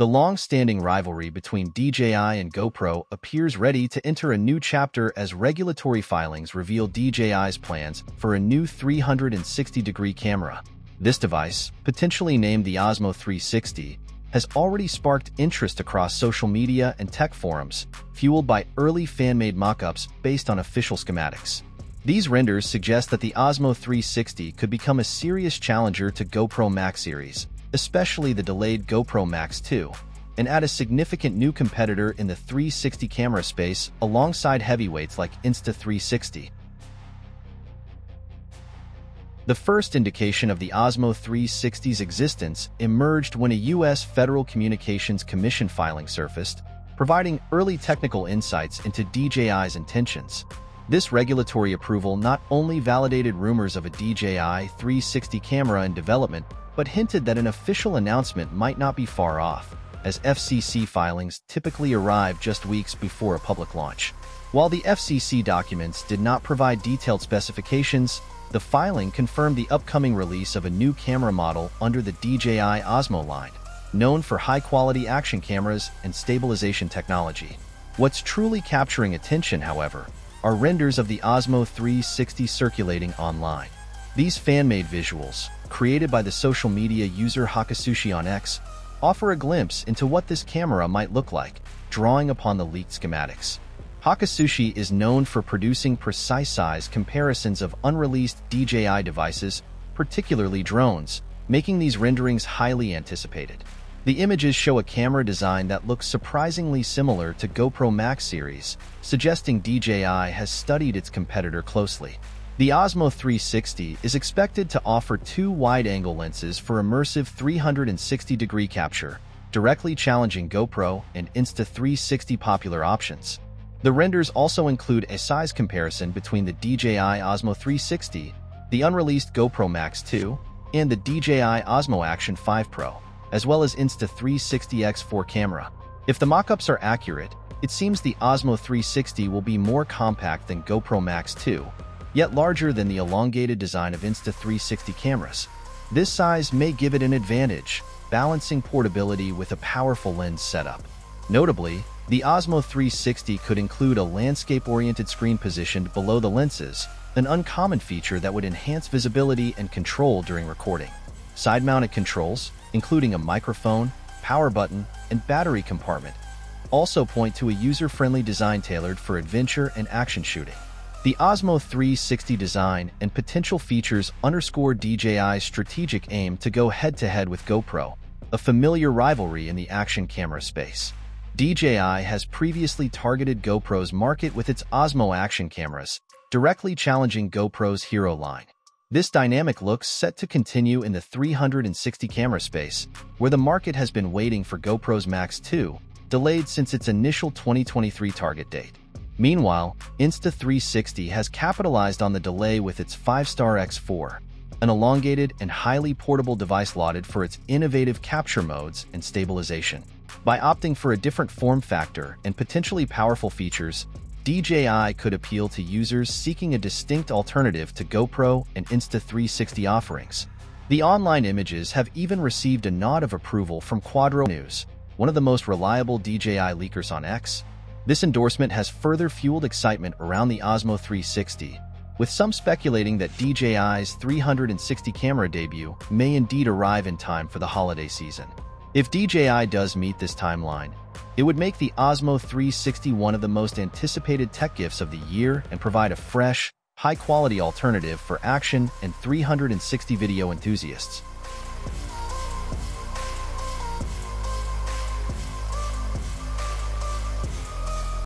The long-standing rivalry between DJI and GoPro appears ready to enter a new chapter as regulatory filings reveal DJI's plans for a new 360-degree camera. This device, potentially named the Osmo 360, has already sparked interest across social media and tech forums, fueled by early fan-made mock-ups based on official schematics. These renders suggest that the Osmo 360 could become a serious challenger to GoPro Max series, especially the delayed GoPro Max 2, and add a significant new competitor in the 360 camera space alongside heavyweights like Insta360. The first indication of the Osmo 360's existence emerged when a U.S. Federal Communications Commission filing surfaced, providing early technical insights into DJI's intentions. This regulatory approval not only validated rumors of a DJI 360 camera in development, but hinted that an official announcement might not be far off, as FCC filings typically arrive just weeks before a public launch. While the FCC documents did not provide detailed specifications, the filing confirmed the upcoming release of a new camera model under the DJI Osmo line, known for high-quality action cameras and stabilization technology. What's truly capturing attention, however, are renders of the Osmo 360 circulating online. These fan-made visuals, created by the social media user Hakusushi on X, offer a glimpse into what this camera might look like, drawing upon the leaked schematics. Hakusushi is known for producing precise size comparisons of unreleased DJI devices, particularly drones, making these renderings highly anticipated. The images show a camera design that looks surprisingly similar to GoPro Max series, suggesting DJI has studied its competitor closely. The Osmo 360 is expected to offer two wide-angle lenses for immersive 360-degree capture, directly challenging GoPro and Insta360 popular options. The renders also include a size comparison between the DJI Osmo 360, the unreleased GoPro Max 2, and the DJI Osmo Action 5 Pro, as well as Insta360 X4 camera. If the mock-ups are accurate, it seems the Osmo 360 will be more compact than GoPro Max 2, yet larger than the elongated design of Insta360 cameras. This size may give it an advantage, balancing portability with a powerful lens setup. Notably, the Osmo 360 could include a landscape-oriented screen positioned below the lenses, an uncommon feature that would enhance visibility and control during recording. Side-mounted controls, including a microphone, power button, and battery compartment, also point to a user-friendly design tailored for adventure and action shooting. The Osmo 360 design and potential features underscore DJI's strategic aim to go head-to-head with GoPro, a familiar rivalry in the action camera space. DJI has previously targeted GoPro's market with its Osmo action cameras, directly challenging GoPro's Hero line. This dynamic looks set to continue in the 360 camera space, where the market has been waiting for GoPro's Max 2, delayed since its initial 2023 target date. Meanwhile, Insta360 has capitalized on the delay with its 5-star X4, an elongated and highly portable device lauded for its innovative capture modes and stabilization. By opting for a different form factor and potentially powerful features, DJI could appeal to users seeking a distinct alternative to GoPro and Insta360 offerings. The online images have even received a nod of approval from Quadro News, one of the most reliable DJI leakers on X. This endorsement has further fueled excitement around the Osmo 360, with some speculating that DJI's 360 camera debut may indeed arrive in time for the holiday season. If DJI does meet this timeline, it would make the Osmo 360 one of the most anticipated tech gifts of the year and provide a fresh, high-quality alternative for action and 360 video enthusiasts.